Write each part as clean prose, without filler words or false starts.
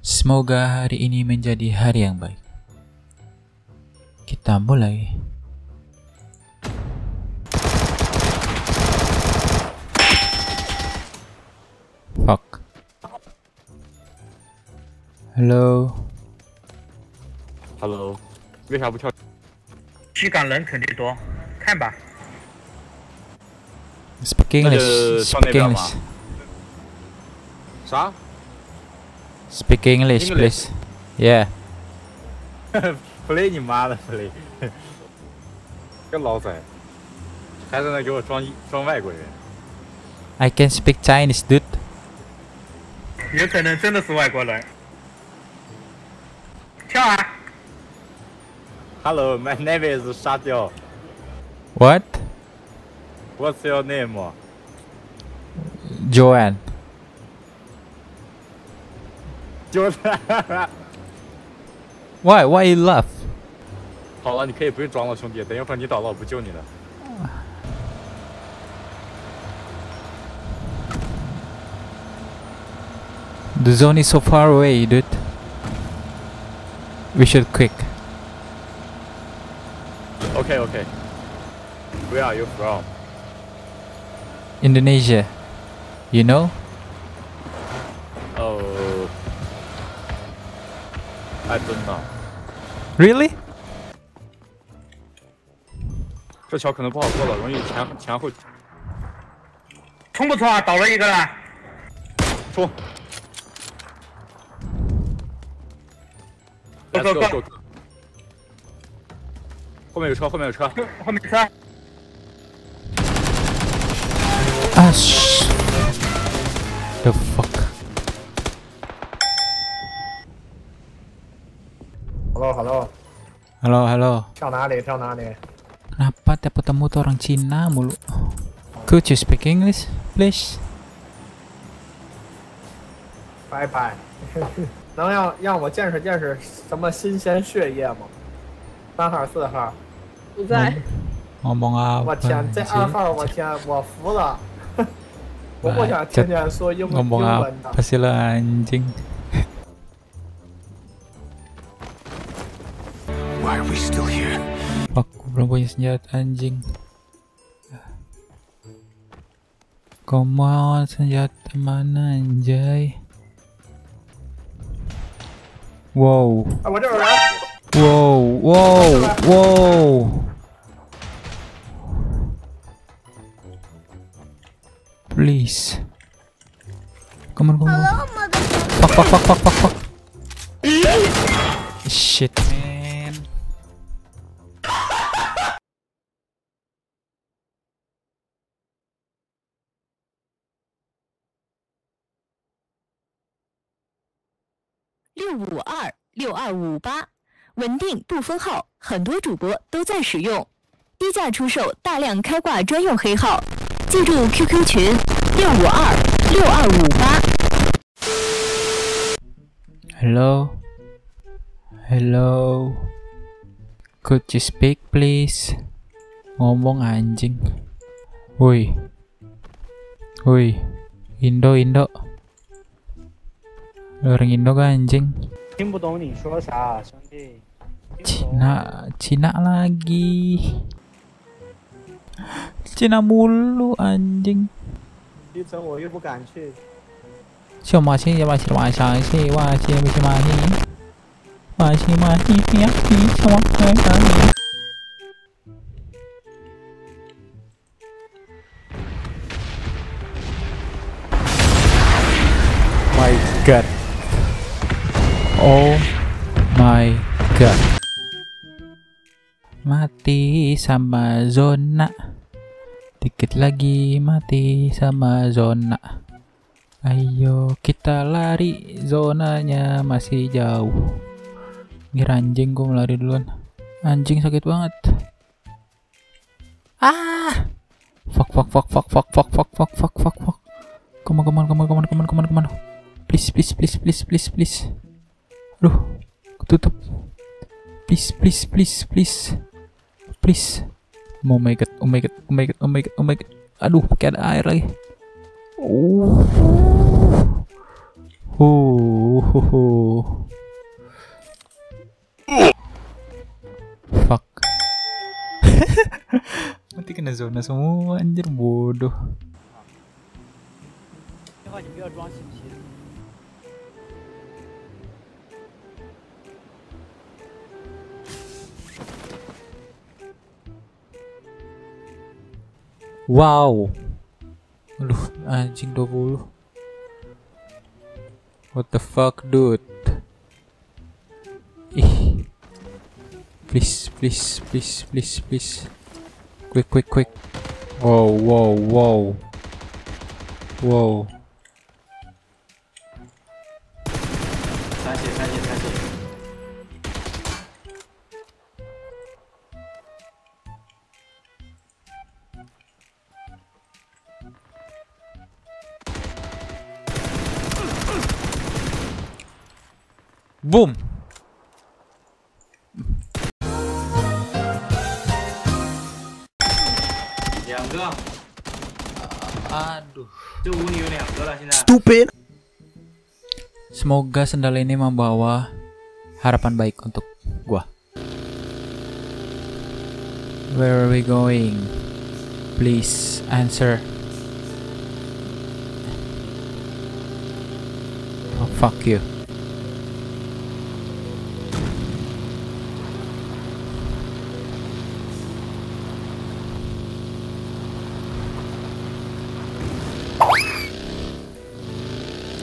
Semoga hari ini menjadi hari yang baik. Kita mulai. Fuck. Hello. 为啥不跳？西港人肯定多，看吧。Speaking English. 啥？ Speak English, please. Yeah. Play 你妈的 play， 这老崽还在那给我装外国人。I can speak Chinese, dude. 有可能真的是外国人。跳啊 ！Hello, my name is Shadio. What? What's your name? Joanne. Why you laugh? 好了，你可以不用装了，兄弟。等一会儿你倒了，我不救你了。The zone is so far away, dude. We should quick. Okay. Where are you from? Indonesia. You know? I don't know. Really? 这桥可能不好过了，容易前后。冲不冲啊？倒了一个了。冲！走！后面有车！后面有车！啊！嘘 ！The fuck！ Hello. Tell Nani. Kenapa dapat temu tuh orang Cina mulu? Could you speak English, please? Bye. 能让我见识什么新鲜血液吗？3号4号不在。懵啊！我天，这2号，我天，我服了。我不想天天说英文的。Pasti lah anjing. Why are we still here? Aku belum punya senjata anjing. Come on, senjata mana anjay? Wow. Please. Come on. Hello, motherfucker. Fuck. Shit.6526258，稳定不封号，很多主播都在使用，低价出售大量开挂专用黑号，记住 QQ 群6526258。Hello, could you speak please? Ngomong anjing. Woi, Indo.orang Indo kan anjing. 听不懂你说啥，兄弟。Cina lagi. Cina mulu anjing. 一整我又不敢去。去嘛去。My God.Oh my god. Mati sama zona. Dikit lagi mati sama zona. Ayo kita lari, zonanya masih jauh. Ngir anjing, gue melari duluan. Anjing sakit banget. Ah! Fuck. Come on. Please. Aduh, ketutup. Please. Oh my god. Aduh, pakai ada air lagi. Oh. Oh. Fuck. Mati kena zona semua anjir bodoh. Wow. Aduh anjing 20. What the fuck, dude? Ih. Please. Quick. Whoa. That's it. Boom! Stupid! Semoga sendal ini membawa harapan baik untuk gua. Where are we going? Please answer. Oh, fuck you.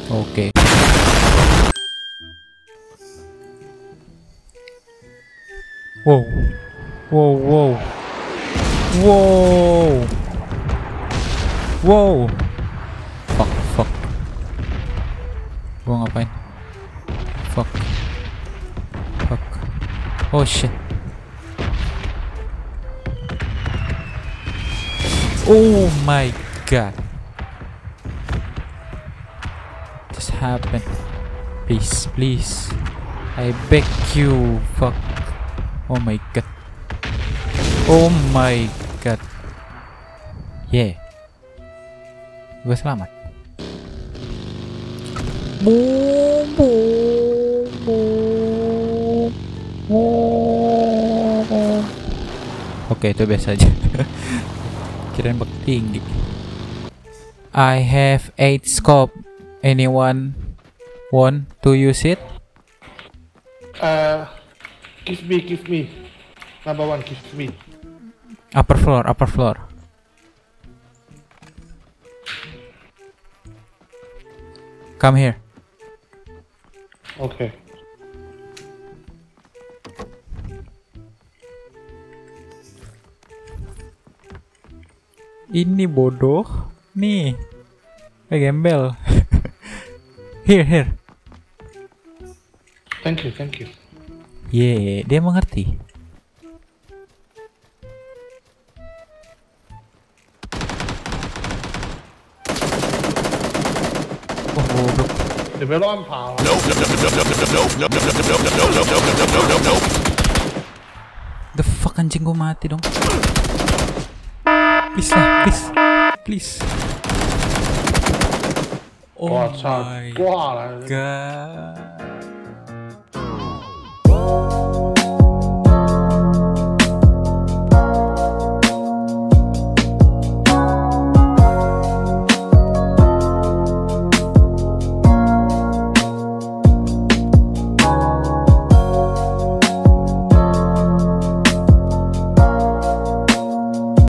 Okay. Whoa. Fuck. Gua ngapain? Fuck. Oh shit. Oh my god. Happen, please, I beg you. Fuck. Oh my god. Yeah, gue selamat. Oke, itu biasa aja. Kirain bak tinggi. I have 8 scope. Anyone want to use it? Give me. Number one, give me. Upper floor. Come here. Okay. Ini bodoh nih. Kayak gembel. Here. Thank you. Yeah, dia mengerti. The fuck, anjing gue mati dong. Please. Oh my god.